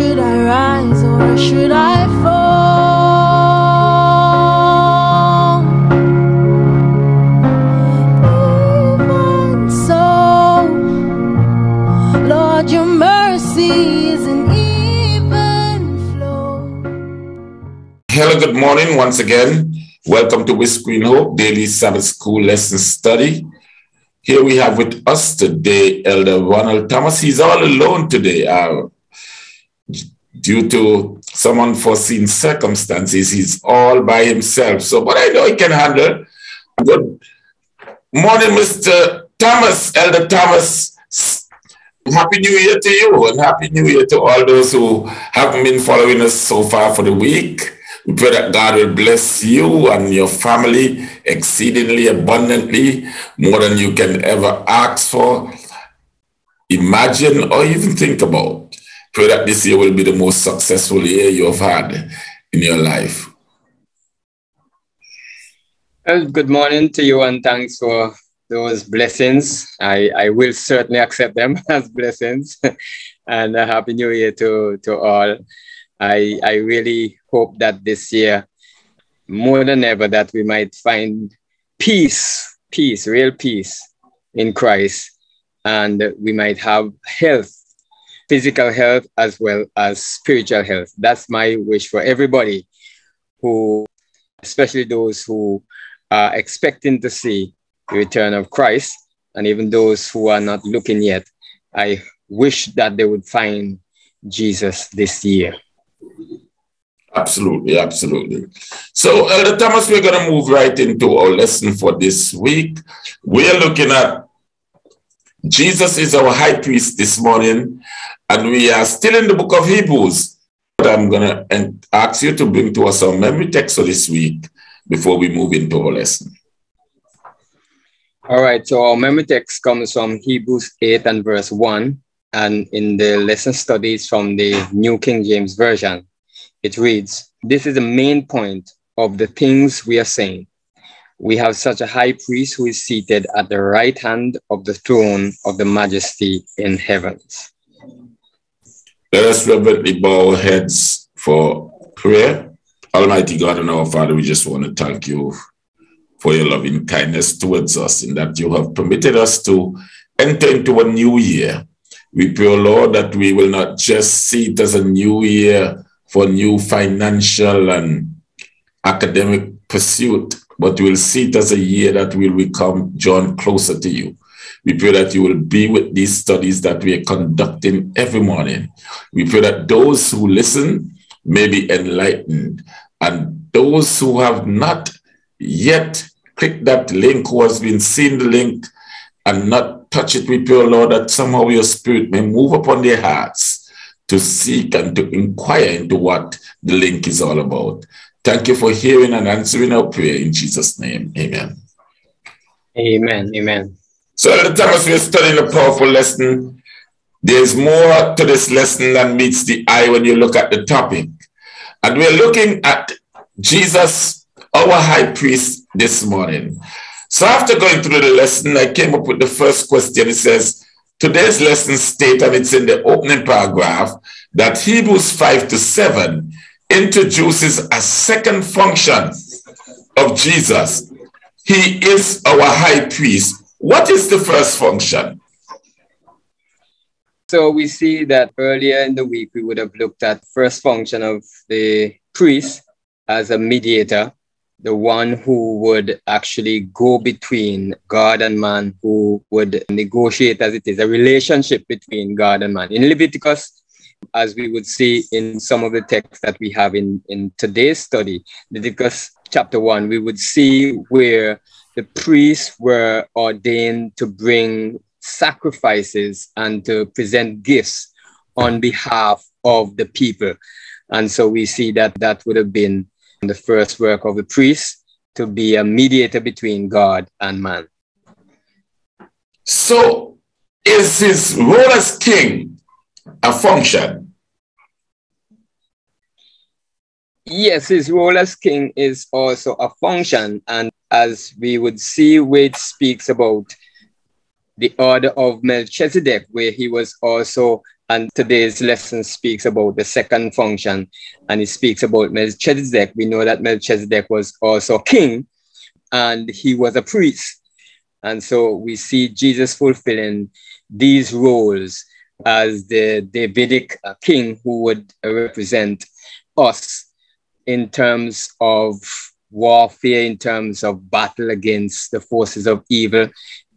should I rise or should I fall? Even so, Lord, your mercy is an even flow. Hello, good morning once again. Welcome to Whispering Hope Daily Sabbath School Lesson Study. Here we have with us today Elder Ronald Thomas. He's all alone today. Due to some unforeseen circumstances, he's all by himself. So, but I know he can handle. Good morning, Mr. Thomas, Elder Thomas. Happy New Year to you, and Happy New Year to all those who haven't been following us so far for the week. We pray that God will bless you and your family exceedingly abundantly, more than you can ever ask for, imagine, or even think about. Pray that this year will be the most successful year you have had in your life. Well, good morning to you, and thanks for those blessings. I will certainly accept them as blessings. And a Happy New Year to all. I really hope that this year, more than ever, that we might find peace, real peace in Christ. And we might have health, physical health, as well as spiritual health. That's my wish for everybody, who, especially those who are expecting to see the return of Christ, and even those who are not looking yet. I wish that they would find Jesus this year. Absolutely, absolutely. So, Elder Thomas, we're going to move right into our lesson for this week. We're looking at Jesus is our high priest this morning, and we are still in the book of Hebrews. But I'm going to ask you to bring to us our memory text for this week before we move into our lesson. All right, so our memory text comes from Hebrews 8 and verse 1, and in the lesson studies from the New King James Version. It reads, "This is the main point of the things we are saying. We have such a high priest who is seated at the right hand of the throne of the majesty in heavens." Let us reverently bow our heads for prayer. Almighty God and our Father, we just want to thank you for your loving kindness towards us, in that you have permitted us to enter into a new year. We pray, O Lord, that we will not just see it as a new year for new financial and academic pursuit, but we'll see it as a year that will become drawn closer to you. We pray that you will be with these studies that we are conducting every morning. We pray that those who listen may be enlightened, and those who have not yet clicked that link, who has been seeing the link and not touch it, we pray, O Lord, that somehow your spirit may move upon their hearts to seek and to inquire into what the link is all about. Thank you for hearing and answering our prayer in Jesus' name. Amen. Amen. Amen. So at the time as we're studying a powerful lesson, there's more to this lesson than meets the eye when you look at the topic. And we're looking at Jesus, our high priest, this morning. So after going through the lesson, I came up with the first question. It says, today's lesson states, and it's in the opening paragraph, that Hebrews 5 to 7 introduces a second function of Jesus. He is our high priest. What is the first function? So we see that earlier in the week, we would have looked at the first function of the priest as a mediator, the one who would actually go between God and man, who would negotiate, as it is, a relationship between God and man. In Leviticus, as we would see in some of the texts that we have in today's study, Leviticus chapter 1, we would see where the priests were ordained to bring sacrifices and to present gifts on behalf of the people. And so we see that that would have been the first work of the priest, to be a mediator between God and man. So is his role as king a function? Yes, his role as king is also a function. And as we would see, where it speaks about the order of Melchizedek, where he was also And today's lesson speaks about the second function, and it speaks about Melchizedek. We know that Melchizedek was also king, and he was a priest. And so we see Jesus fulfilling these roles as the Davidic king who would represent us in terms of warfare, in terms of battle against the forces of evil.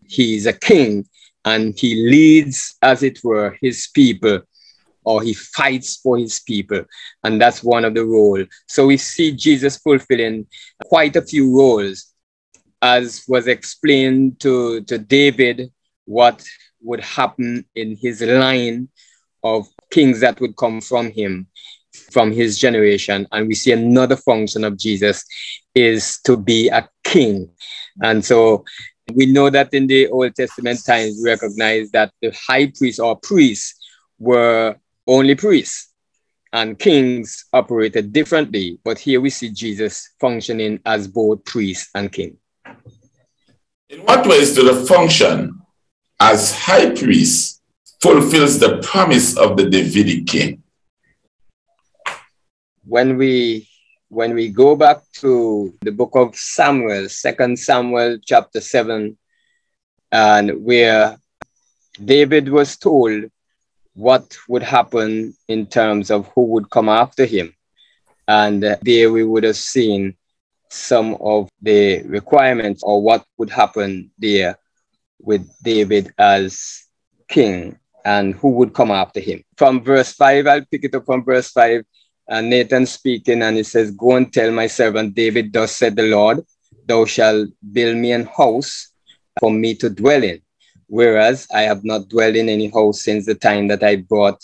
He is a king. And he leads, as it were, his people, or he fights for his people. And that's one of the roles. So we see Jesus fulfilling quite a few roles, as was explained to David, what would happen in his line of kings that would come from him, from his generation. And we see another function of Jesus is to be a king. And so we know that in the Old Testament times, we recognize that the high priests or priests were only priests, and kings operated differently. But here we see Jesus functioning as both priest and king. In what ways do the function as high priest fulfills the promise of the Davidic king? When we go back to the book of Samuel, 2 Samuel chapter 7, and where David was told what would happen in terms of who would come after him. And there we would have seen some of the requirements or what would happen there with David as king and who would come after him. From verse 5, I'll pick it up from verse 5. And Nathan speaking, and he says, "Go and tell my servant David, thus said the Lord, thou shalt build me an house for me to dwell in, whereas I have not dwelt in any house since the time that I brought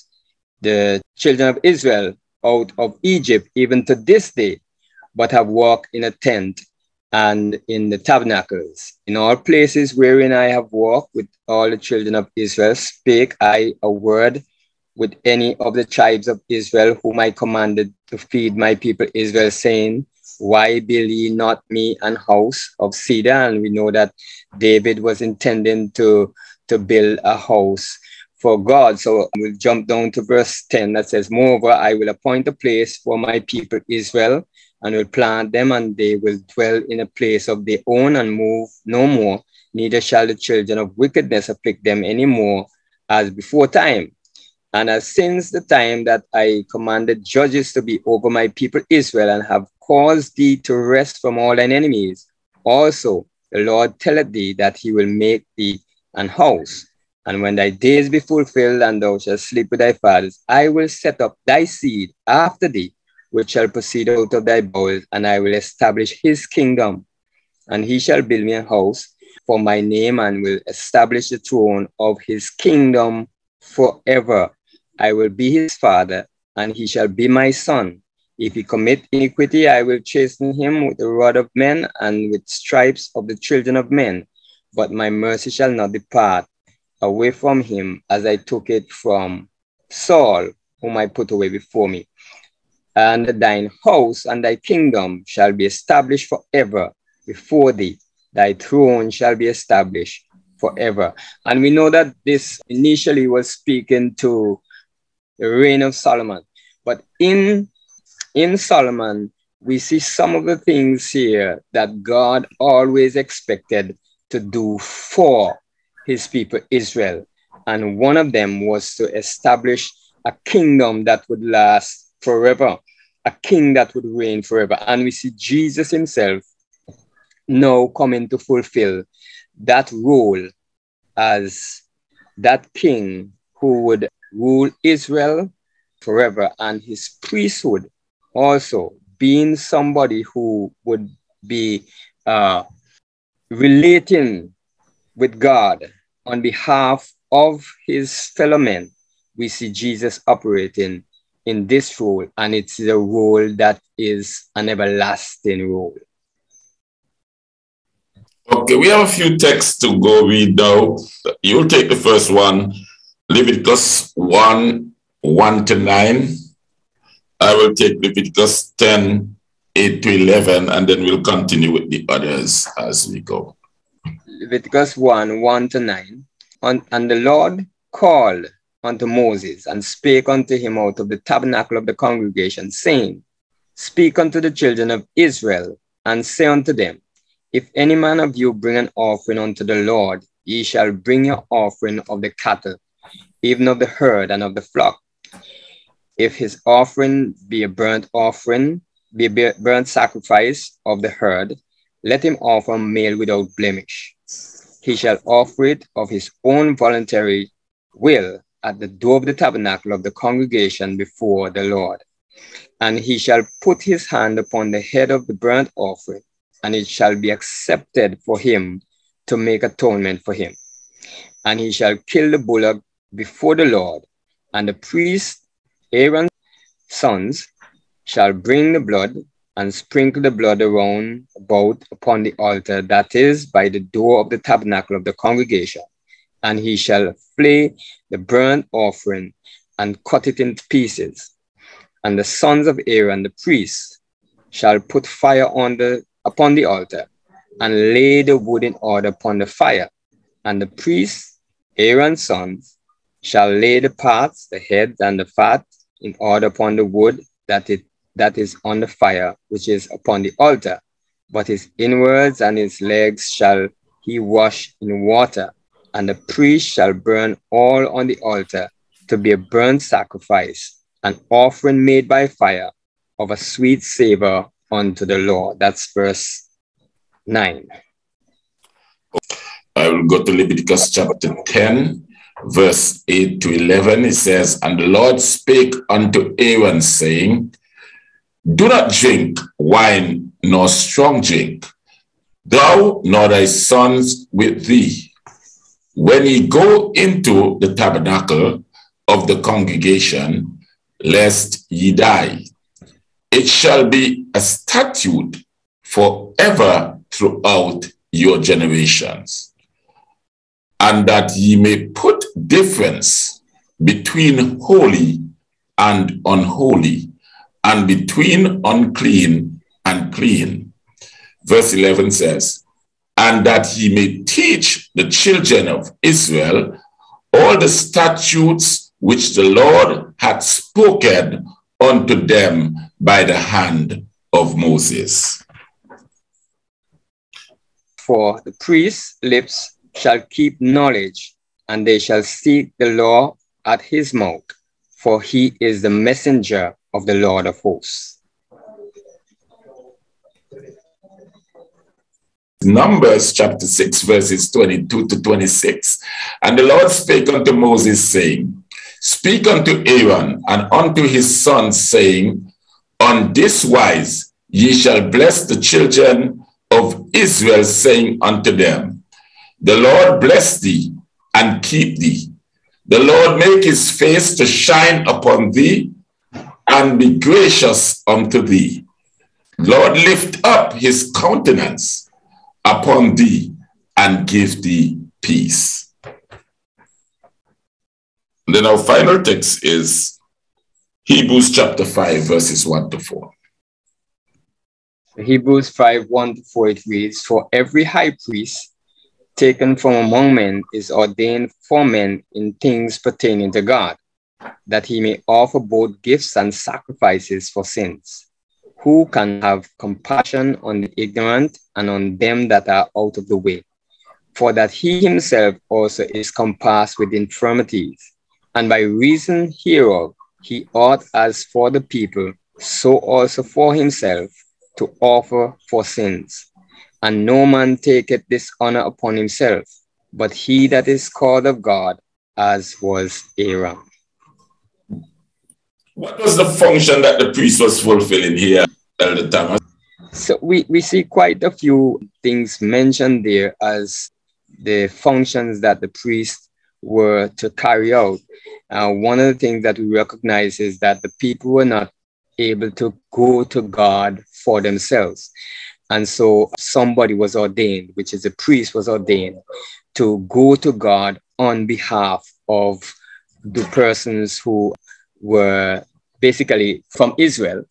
the children of Israel out of Egypt, even to this day, but have walked in a tent and in the tabernacles. In all places wherein I have walked with all the children of Israel, spake I a word with any of the tribes of Israel, whom I commanded to feed my people Israel, saying, why build ye not me an house of cedar?" And we know that David was intending to build a house for God. So we'll jump down to verse 10 that says, "Moreover, I will appoint a place for my people Israel, and will plant them, and they will dwell in a place of their own, and move no more. Neither shall the children of wickedness afflict them any more as before time. And as since the time that I commanded judges to be over my people Israel, and have caused thee to rest from all thine enemies, also the Lord telleth thee that he will make thee an house. And when thy days be fulfilled, and thou shalt sleep with thy fathers, I will set up thy seed after thee, which shall proceed out of thy bowels, and I will establish his kingdom. And he shall build me a house for my name, and will establish the throne of his kingdom forever. I will be his father, and he shall be my son. If he commit iniquity, I will chasten him with the rod of men, and with stripes of the children of men. But my mercy shall not depart away from him, as I took it from Saul, whom I put away before me. And thine house and thy kingdom shall be established forever before thee. Thy throne shall be established forever." And we know that this initially was speaking to the reign of Solomon. But in Solomon, we see some of the things here that God always expected to do for his people Israel. And one of them was to establish a kingdom that would last forever, a king that would reign forever. And we see Jesus himself now coming to fulfill that role as that king who would rule Israel forever, and his priesthood also being somebody who would be relating with God on behalf of his fellow men. We see Jesus operating in this role, and it's a role that is an everlasting role. Okay, we have a few texts to go read now. You'll take the first one, Leviticus 1:1-9. I will take Leviticus 10:8-11, and then we'll continue with the others as we go. Leviticus 1:1-9. And the Lord called unto Moses, and spake unto him out of the tabernacle of the congregation, saying, Speak unto the children of Israel, and say unto them, If any man of you bring an offering unto the Lord, ye shall bring your offering of the cattle, even of the herd and of the flock. If his offering be a burnt offering, be a burnt sacrifice of the herd, let him offer a male without blemish. He shall offer it of his own voluntary will at the door of the tabernacle of the congregation before the Lord. And he shall put his hand upon the head of the burnt offering, and it shall be accepted for him to make atonement for him. And he shall kill the bullock before the Lord, and the priest, Aaron's sons, shall bring the blood and sprinkle the blood around about upon the altar, that is, by the door of the tabernacle of the congregation. And he shall flay the burnt offering and cut it in pieces. And the sons of Aaron, the priests, shall put fire upon the altar and lay the wood in order upon the fire. And the priests, Aaron's sons, shall lay the parts, the heads and the fat, in order upon the wood that is on the fire, which is upon the altar. But his inwards and his legs shall he wash in water. And the priest shall burn all on the altar to be a burnt sacrifice, an offering made by fire of a sweet savor unto the Lord. That's verse 9. I will go to Leviticus chapter 10, verse 8 to 11. It says, And the Lord spake unto Aaron, saying, Do not drink wine nor strong drink, thou nor thy sons with thee, when ye go into the tabernacle of the congregation, lest ye die. It shall be a statute forever throughout your generations, and that ye may put difference between holy and unholy, and between unclean and clean. Verse 11 says, And that he may teach the children of Israel all the statutes which the Lord hath spoken unto them by the hand of Moses. For the priest's lips shall keep knowledge, and they shall seek the law at his mouth, for he is the messenger of the Lord of hosts. Numbers chapter 6, verses 22 to 26. And the Lord spake unto Moses, saying, Speak unto Aaron and unto his sons, saying, On this wise ye shall bless the children of Israel, saying unto them, The Lord bless thee and keep thee. The Lord make his face to shine upon thee and be gracious unto thee. Lord lift up his countenance upon thee and give thee peace. Then our final text is Hebrews chapter 5, verses 1 to 4. Hebrews 5, 1 to 4, it reads, For every high priest taken from among men is ordained for men in things pertaining to God, that he may offer both gifts and sacrifices for sins, who can have compassion on the ignorant and on them that are out of the way, for that he himself also is compassed with infirmities, and by reason hereof he ought, as for the people, so also for himself, to offer for sins. And no man taketh this honor upon himself, but he that is called of God, as was Aaron. What was the function that the priest was fulfilling here, Elder Thomas? So we see quite a few things mentioned there as the functions that the priests were to carry out. One of the things that we recognize is that the people were not able to go to God for themselves. And so somebody was ordained, which is a priest was ordained, to go to God on behalf of the persons who were basically from Israel.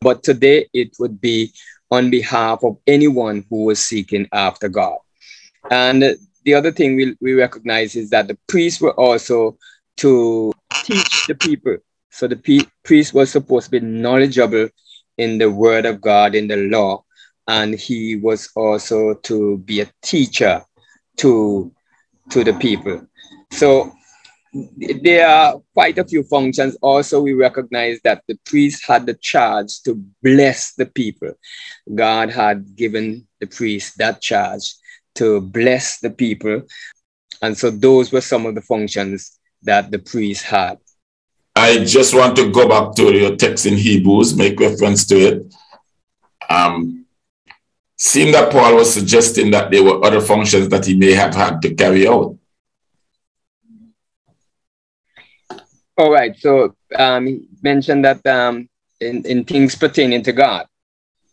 But today it would be on behalf of anyone who was seeking after God. And the other thing we recognize is that the priests were also to teach the people. So the priest was supposed to be knowledgeable in the word of God, in the law, and he was also to be a teacher to the people. So there are quite a few functions. Also, we recognize that the priest had the charge to bless the people. God had given the priest that charge to bless the people. And so those were some of the functions that the priest had. I just want to go back to your text in Hebrews, make reference to it. Seemed that Paul was suggesting that there were other functions that he may have had to carry out. All right, so he mentioned that in things pertaining to God,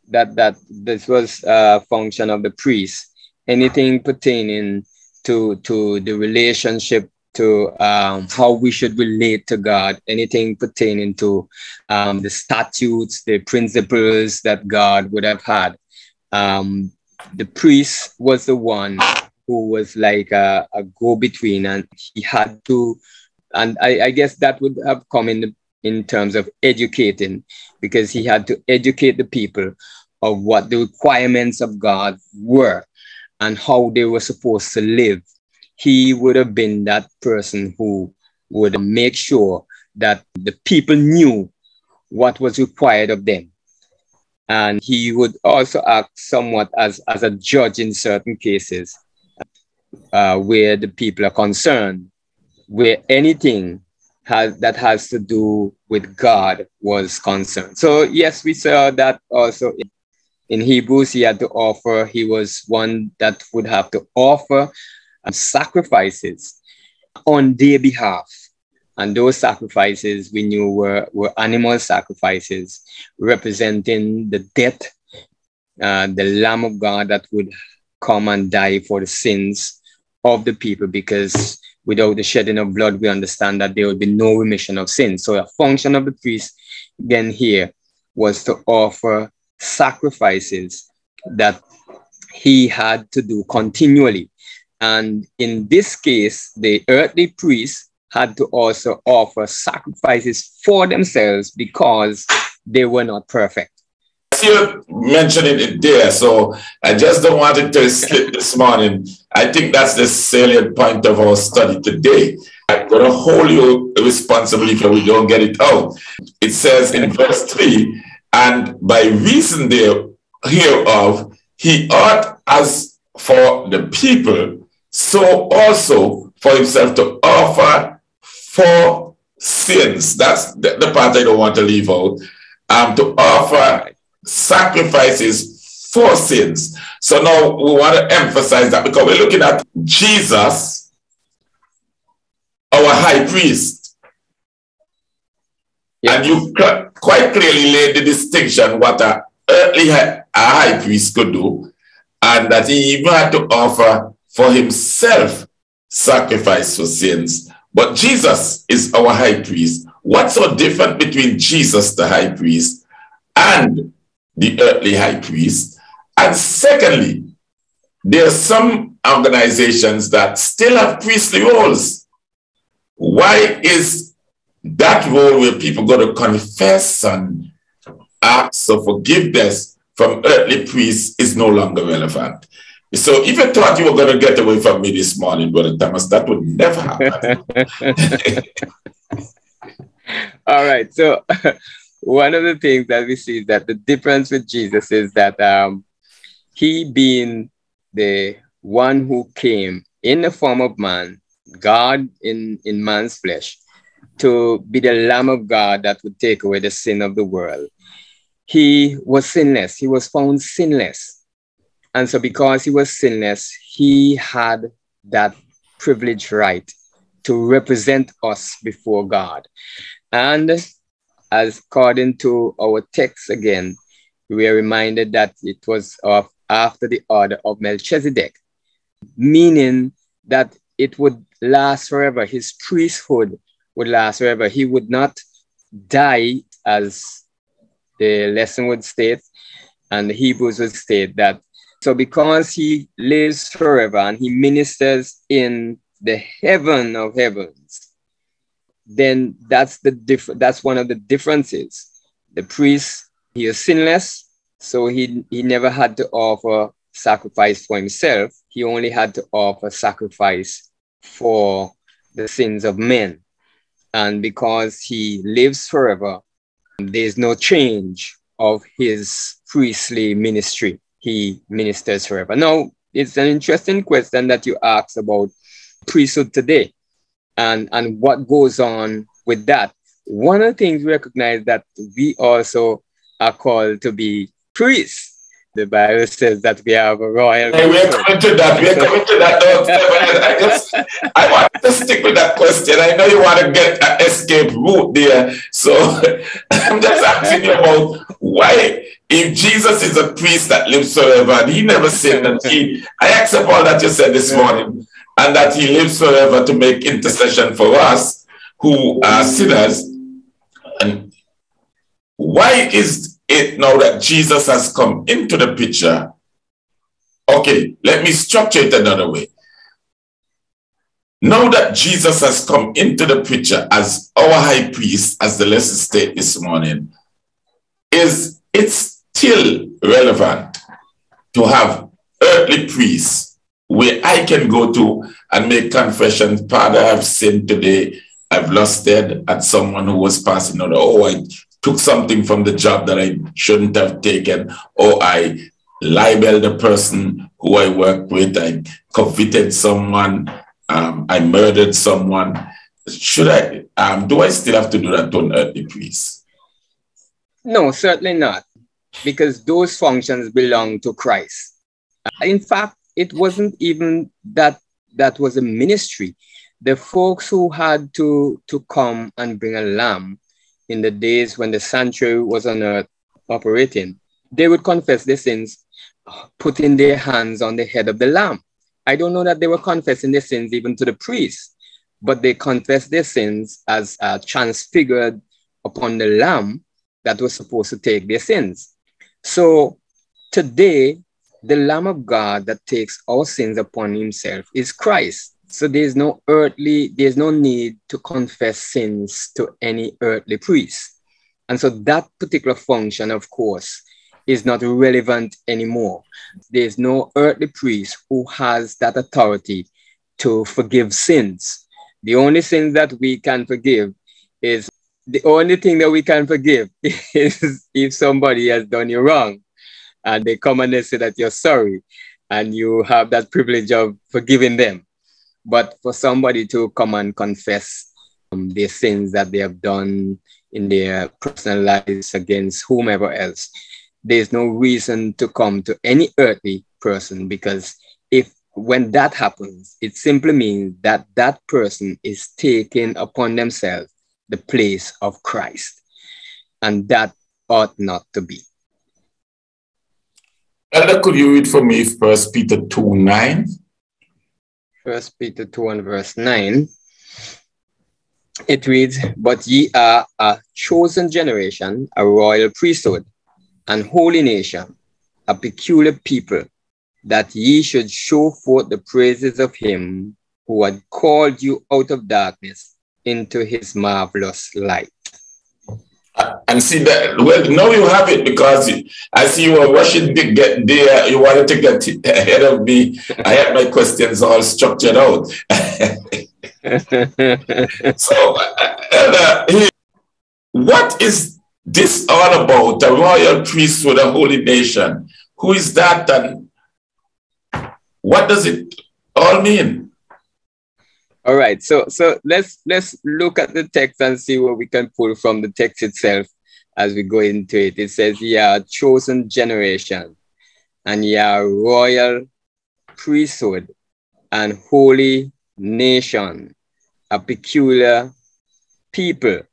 that this was a function of the priest. Anything pertaining to the relationship, to how we should relate to God, anything pertaining to the statutes, the principles that God would have had. The priest was the one who was like a go-between, and he had to, and I guess that would have come in terms of educating, because he had to educate the people of what the requirements of God were and how they were supposed to live. He would have been that person who would make sure that the people knew what was required of them. And he would also act somewhat as a judge in certain cases where the people are concerned, where anything that has to do with God was concerned. So yes, we saw that also in Hebrews. He had to offer, he was one that would have to offer sacrifices on their behalf. And those sacrifices we knew were animal sacrifices representing the death, the Lamb of God that would come and die for the sins of the people, because without the shedding of blood, we understand that there would be no remission of sin. So a function of the priest then here was to offer sacrifices that he had to do continually. And in this case, the earthly priests had to also offer sacrifices for themselves because they were not perfect. You're mentioning it there, so I just don't want it to skip this morning. I think that's the salient point of our study today. I'm going to hold you responsible if we don't get it out. It says in verse 3, and by reason hereof, he ought as for the people, so also for himself to offer for sins. That's the part I don't want to leave out. To offer sacrifices for sins. So now we want to emphasize that, because we're looking at Jesus, our high priest. Yes. And you quite clearly laid the distinction what an earthly high priest could do, and that he even had to offer for himself sacrifice for sins. But Jesus is our high priest. What's so different between Jesus, the high priest, and the earthly high priest? And secondly, there are some organizations that still have priestly roles. Why is that role where people go to confess and ask for forgiveness from earthly priests is no longer relevant? So if you thought you were going to get away from me this morning, Brother Thomas, that would never happen. All right, so one of the things that we see is that the difference with Jesus is that he being the one who came in the form of man, God in man's flesh, to be the Lamb of God that would take away the sin of the world. He was sinless. He was found sinless. And so because he was sinless, he had that privileged right to represent us before God. And as according to our text again, we are reminded that it was after the order of Melchizedek, meaning that it would last forever. His priesthood would last forever. He would not die, as the lesson would state, and the Hebrews would state that. So because he lives forever and he ministers in the heaven of heavens, then that's the that's one of the differences. The priest, he is sinless, so he never had to offer sacrifice for himself. He only had to offer sacrifice for the sins of men. And because he lives forever, there's no change of his priestly ministry. He ministers forever. Now, it's an interesting question that you asked about priesthood today and what goes on with that. One of the things we recognize that we also are called to be priests. The Bible says that we have a royal... Hey, we're coming to that. We're coming to that. I want to stick with that question. I know you want to get an escape route there. So I'm just asking you about why, if Jesus is a priest that lives forever, and he never sinned, and I accept all that you said this morning, and that he lives forever to make intercession for us who are sinners. And why is it now that Jesus has come into the picture? Okay, let me structure it another way. Now that Jesus has come into the picture as our high priest, as the lesson stated this morning, is it still relevant to have earthly priests where I can go to and make confession? Father, I've sinned today, I've lusted at someone who was passing on. Oh, I took something from the job that I shouldn't have taken, or I libeled the person who I worked with, I coveted someone, I murdered someone. Should I, do I still have to do that to an earthly priest? No, certainly not, because those functions belong to Christ. In fact, it wasn't even that that was a ministry. The folks who had to come and bring a lamb in the days when the sanctuary was on earth operating, they would confess their sins, putting their hands on the head of the lamb. I don't know that they were confessing their sins even to the priest, but they confessed their sins as transfigured upon the lamb that was supposed to take their sins. So today, the Lamb of God that takes all sins upon himself is Christ. So there's no need to confess sins to any earthly priest. And so that particular function, of course, is not relevant anymore. There's no earthly priest who has that authority to forgive sins. The only sins that we can forgive is, the only thing that we can forgive is if somebody has done you wrong and they come and they say that you're sorry and you have that privilege of forgiving them. But for somebody to come and confess their sins that they have done in their personal lives against whomever else, there's no reason to come to any earthly person, because when that happens, it simply means that that person is taking upon themselves the place of Christ. And that ought not to be. Elder, could you read for me 1 Peter 2:9? 1 Peter 2 and verse 9, it reads, "But ye are a chosen generation, a royal priesthood, an holy nation, a peculiar people, that ye should show forth the praises of him who had called you out of darkness into his marvelous light." And see that, well, now you have it, because I see you were rushing to get there. You wanted to get ahead of me. I had my questions all structured out. So, what is this all about? A royal priesthood, a holy nation. Who is that, and what does it all mean? All right, so let's look at the text and see what we can pull from the text itself as we go into it. It says, ye are a chosen generation, and ye are a royal priesthood and holy nation, a peculiar people.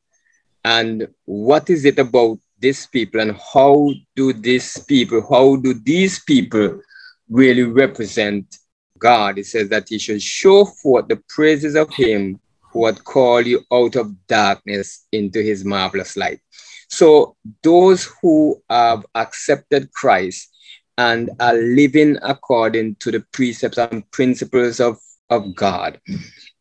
And what is it about this people, and how do these people really represent God? It says that he should show forth the praises of him who had called you out of darkness into his marvelous light. So those who have accepted Christ and are living according to the precepts and principles of God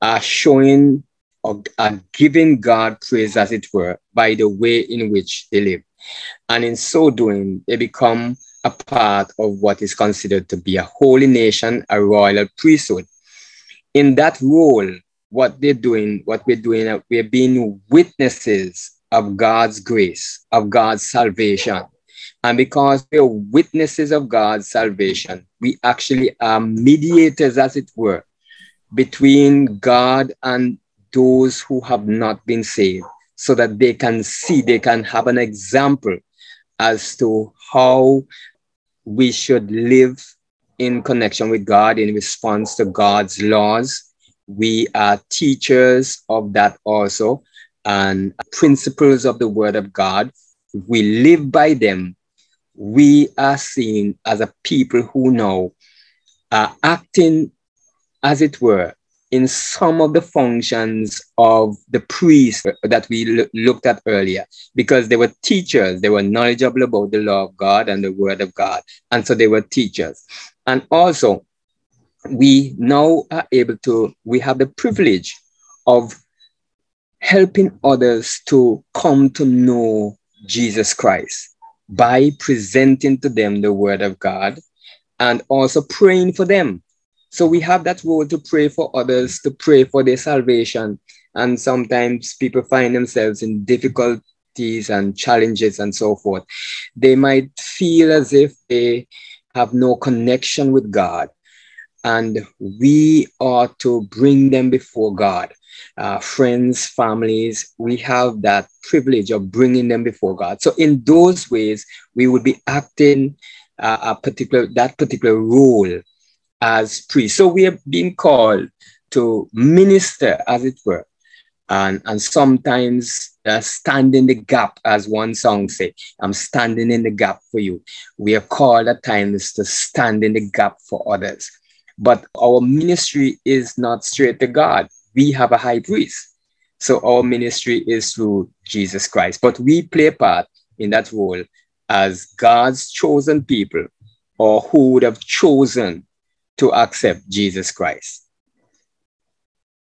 are showing are giving God praise, as it were, by the way in which they live. And in so doing, they become a part of what is considered to be a holy nation, a royal priesthood. In that role, what we're doing, we're being witnesses of God's grace, of God's salvation. And because we are witnesses of God's salvation, we actually are mediators, as it were, between God and those who have not been saved, so that they can see, they can have an example as to how we should live in connection with God in response to God's laws. We are teachers of that also, and principles of the Word of God. We live by them. We are seen as a people who now are acting, as it were, in some of the functions of the priests that we looked at earlier, because they were teachers. They were knowledgeable about the law of God and the Word of God. And so they were teachers. And also, we now are able to, we have the privilege of helping others to come to know Jesus Christ by presenting to them the Word of God and also praying for them. So we have that role to pray for others, to pray for their salvation. And sometimes people find themselves in difficulties and challenges and so forth. They might feel as if they have no connection with God, and we ought to bring them before God. Friends, families, we have that privilege of bringing them before God. So in those ways, we would be acting that particular role as priests. So we have been called to minister, as it were, and sometimes stand in the gap, as one song says, I'm standing in the gap for you. We are called at times to stand in the gap for others. But our ministry is not straight to God. We have a high priest. So our ministry is through Jesus Christ. But we play a part in that role as God's chosen people, or who would have chosen to accept Jesus Christ.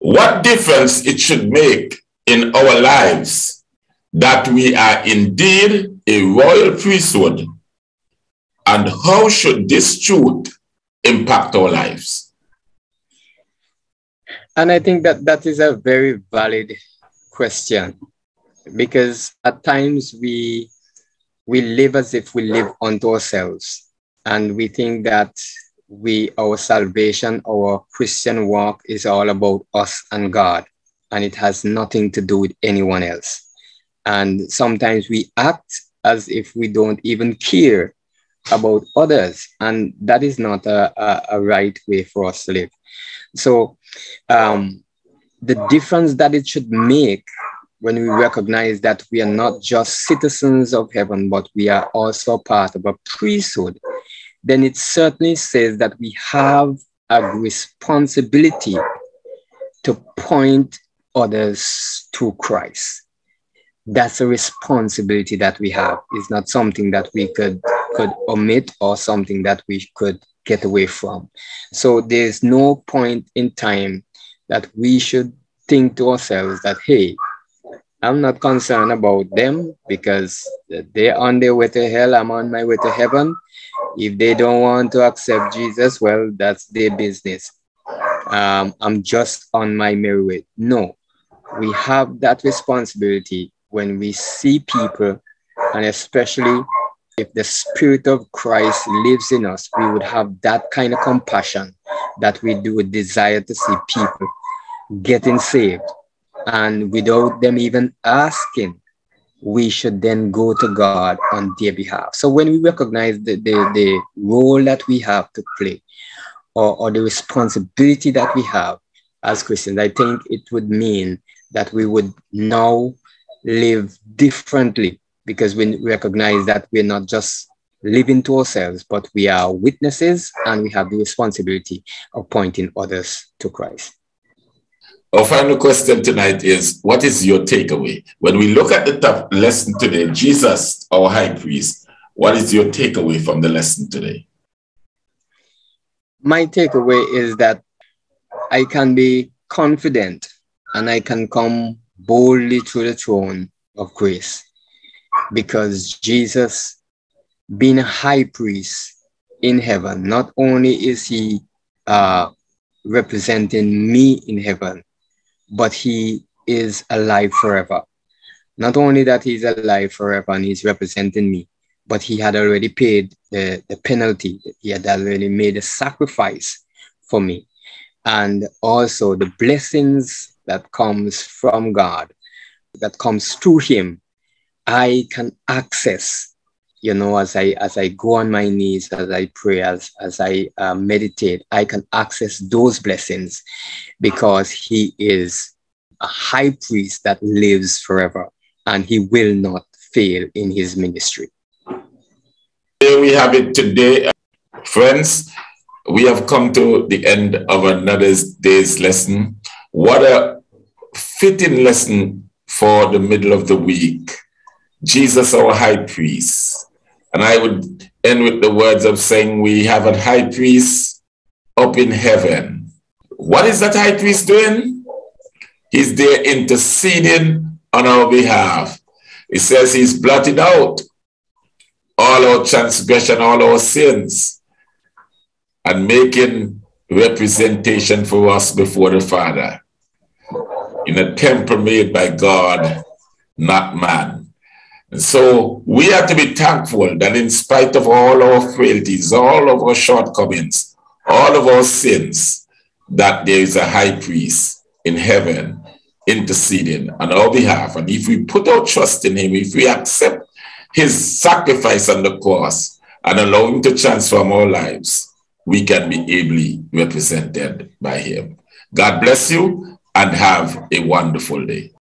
What difference it should make in our lives that we are indeed a royal priesthood, and how should this truth impact our lives? And I think that that is a very valid question, because at times we live as if we live unto ourselves, and we think that our salvation, our Christian walk is all about us and God, and it has nothing to do with anyone else. And sometimes we act as if we don't even care about others, and that is not a right way for us to live. So the difference that it should make when we recognize that we are not just citizens of heaven, but we are also part of a priesthood, then it certainly says that we have a responsibility to point others to Christ. That's a responsibility that we have. It's not something that we could omit, or something that we could get away from. So there's no point in time that we should think to ourselves that, hey, I'm not concerned about them because they're on their way to hell. I'm on my way to heaven. If they don't want to accept Jesus, well, that's their business. I'm just on my merry way. No, we have that responsibility when we see people, and especially if the Spirit of Christ lives in us, we would have that kind of compassion that we do desire to see people getting saved. And without them even asking, we should then go to God on their behalf. So when we recognize the role that we have to play, or the responsibility that we have as Christians, I think it would mean that we would now live differently, because we recognize that we're not just living to ourselves, but we are witnesses, and we have the responsibility of pointing others to Christ. Our final question tonight is, what is your takeaway? When we look at the top lesson today, Jesus, our high priest, what is your takeaway from the lesson today? My takeaway is that I can be confident and I can come boldly to the throne of grace, because Jesus, being a high priest in heaven, not only is he representing me in heaven, but he is alive forever. Not only that he's alive forever and he's representing me, but he had already paid the penalty. He had already made a sacrifice for me. And also the blessings that comes from God, that comes through him, I can access, you know, as I go on my knees, as I pray, as I meditate, I can access those blessings because he is a high priest that lives forever and he will not fail in his ministry. Here we have it today, friends. We have come to the end of another day's lesson. What a fitting lesson for the middle of the week. Jesus, our high priest. And I would end with the words of saying we have a high priest up in heaven. What is that high priest doing? He's there interceding on our behalf. It says he's blotted out all our transgression, all our sins, and making representation for us before the Father in a temple made by God, not man. And so we have to be thankful that in spite of all our frailties, all of our shortcomings, all of our sins, that there is a high priest in heaven interceding on our behalf. And if we put our trust in him, if we accept his sacrifice on the cross and allow him to transform our lives, we can be ably represented by him. God bless you and have a wonderful day.